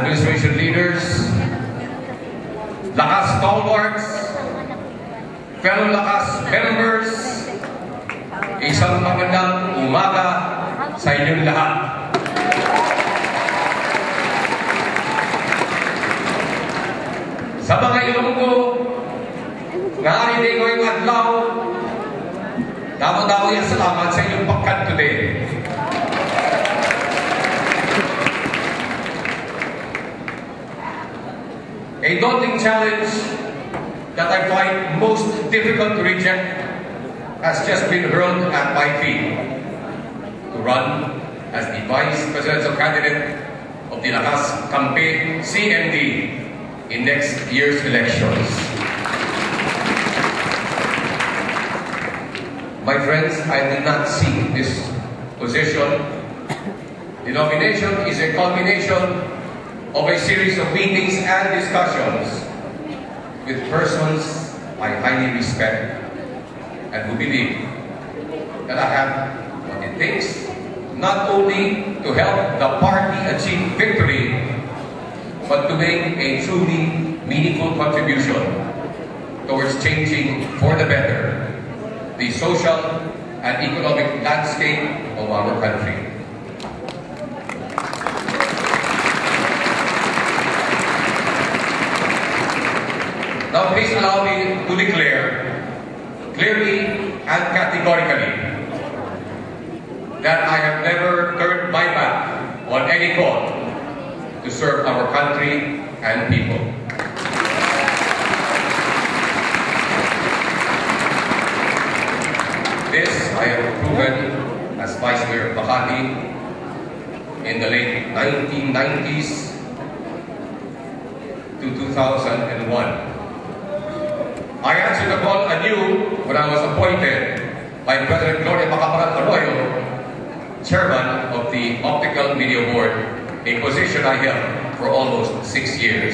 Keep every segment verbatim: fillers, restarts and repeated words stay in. administration leaders, Lakas stalwarts, fellow Lakas members, isang magandang umaga sa inyong lahat. Sa mga ilong ko, naarinay ko yung adlaw, dapat-dapat yung salamat sa inyong pagkat today. A daunting challenge that I find most difficult to reject has just been hurled at my feet to run as the Vice Presidential Candidate of the Lakas-Kampi-C M D in next year's elections. My friends, I did not seek this position. The nomination is a culmination of a series of meetings and discussions with persons I highly respect and who believe that I have what it takes not only to help the party achieve victory but to make a truly meaningful contribution towards changing for the better the social and economic landscape of our country. Now please allow me to declare clearly and categorically that I have never turned my back on any call to serve our country and people. This I have proven as Vice Mayor of Makati in the late nineteen nineties to two thousand one. I answered the call anew when I was appointed by President Gloria Macapagal Arroyo, Chairman of the Optical Media Board, a position I held for almost six years.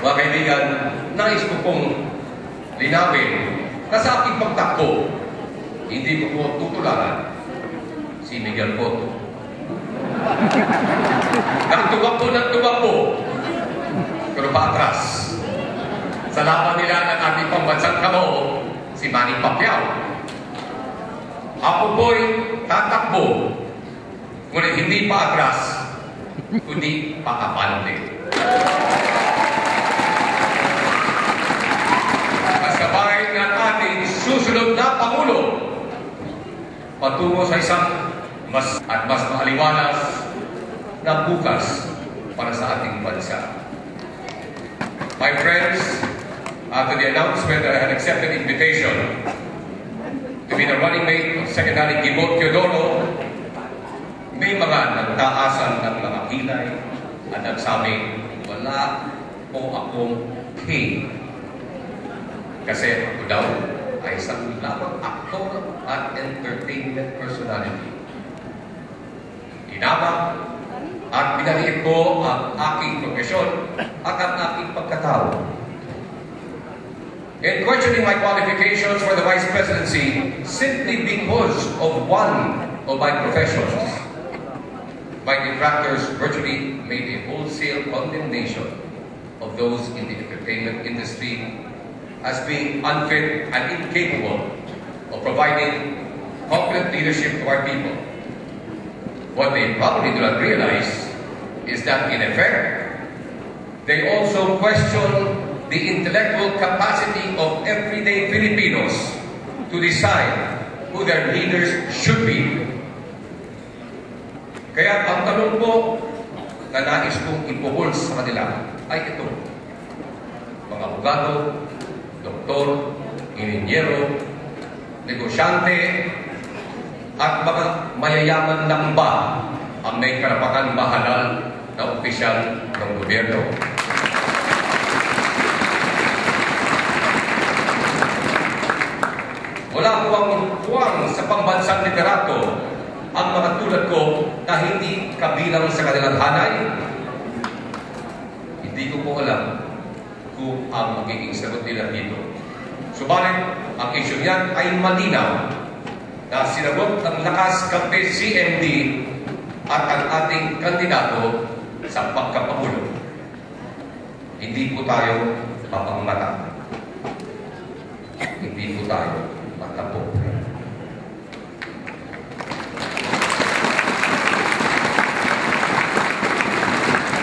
Mga kaibigan, nais ko pong linawin na sa aking pagtakbo, hindi ko po tutularan si Miguel Bot. Nagtugap po, nagtugap po. Pero patras, sa laban nila ng ating pambansang kamao, si Manny Pacquiao. Ako po'y tatakbo, ngunit hindi patras, kundi pakapante. Kasabay ng ating susunod na Pangulo, patungo sa isang mas at mas maaliwalas na bukas para sa ating bansa. My friends, after the announcement that I had accepted invitation to be the running mate of Secretary Gibo Teodoro, may mga nagtaasan ng mga kilay at nagsabi, wala po akong K. Kasi ako daw ay isang lamang actor at entertainment personality. Inama, at pinaliit ko ang aking profesyon at ang aking pagkatao. In questioning my qualifications for the Vice Presidency simply because of one of my professions, my detractors virtually made a wholesale condemnation of those in the entertainment industry as being unfit and incapable of providing competent leadership to our people. What they probably do not realize is that, in effect, they also question the intellectual capacity of everyday Filipinos to decide who their leaders should be. Kaya ang tanong po na nais kong ipuhol sa kanila ay ito. Mga abogado, doktor, inhinyero, negosyante, at mga mayayaman lang ba ang may karapakan mahalal na opisyal ng gobyerno? Wala po ang kuwang sa pambansang literato ang mga tulad ko na hindi kabilang sa kanilang hanay. Hindi ko po alam kung ang magiging sagot nila dito. Subalit, ang isyu niyan ay malinaw na sinagot ng Lakas-Kampi-C M D at ang ating kandidato sa pagkapangulo. Hindi po tayo mapangmata. Hindi po tayo matapok.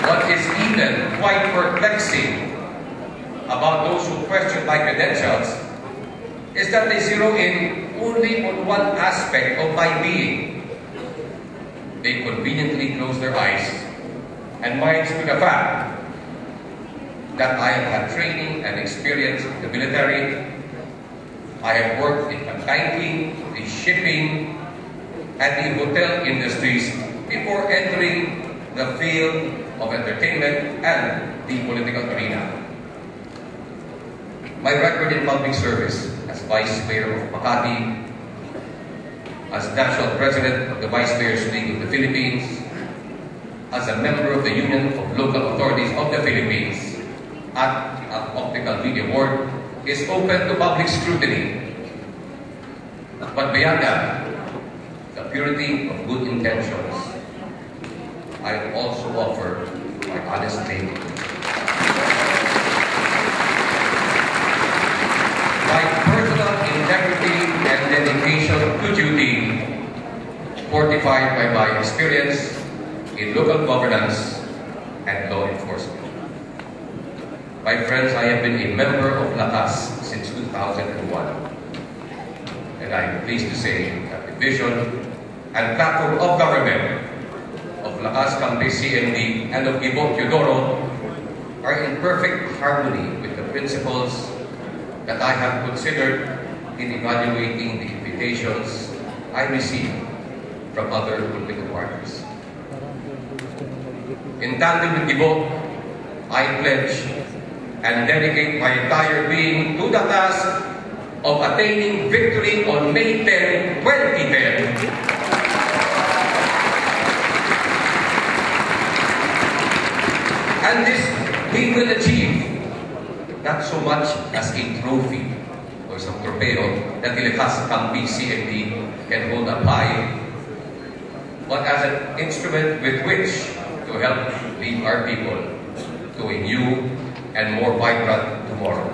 What is even quite perplexing about those who question my credentials is that they zero in only on one aspect of my being. They conveniently close their eyes and minds to the fact that I have had training and experience in the military, I have worked in banking, in shipping, and in hotel industries before entering the field of entertainment and the political arena. My record in public service as Vice Mayor of Makati, as National President of the Vice Mayors' League of the Philippines, as a member of the Union of Local Authorities of the Philippines, at an Optical Media Board, is open to public scrutiny. But beyond that, the purity of good intentions, I also offer my honest name. My personal integrity and dedication to duty, fortified by my experience in local governance and law enforcement. My friends, I have been a member of Lakas since two thousand one. And I am pleased to say that the vision and platform of government of Lakas-Kampi-C M D and of Gibo Teodoro are in perfect harmony with the principles that I have considered in evaluating the invitations I receive from other political parties. In tandem with Gibo, I pledge and dedicate my entire being to the task of attaining victory on May tenth, twenty ten. And this we will achieve, not so much as a trophy or some torpedo that the Lakas-Kampi-C M D can hold up high, but as an instrument with which to help lead our people to a new and more vibrant tomorrow.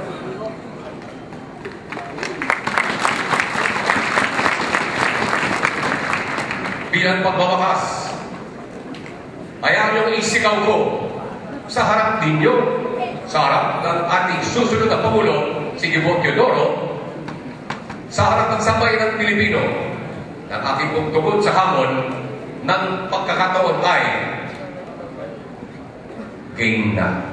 Bilang pagbabakas, hayaan niyong isigaw ko sa harap ninyo, sa harap ng ating susunod na Pangulo, si Gibo Teodoro, sa harap ng sambayan ng Pilipino, ng aking pagtugon sa hamon ng pagkakataon ay game na.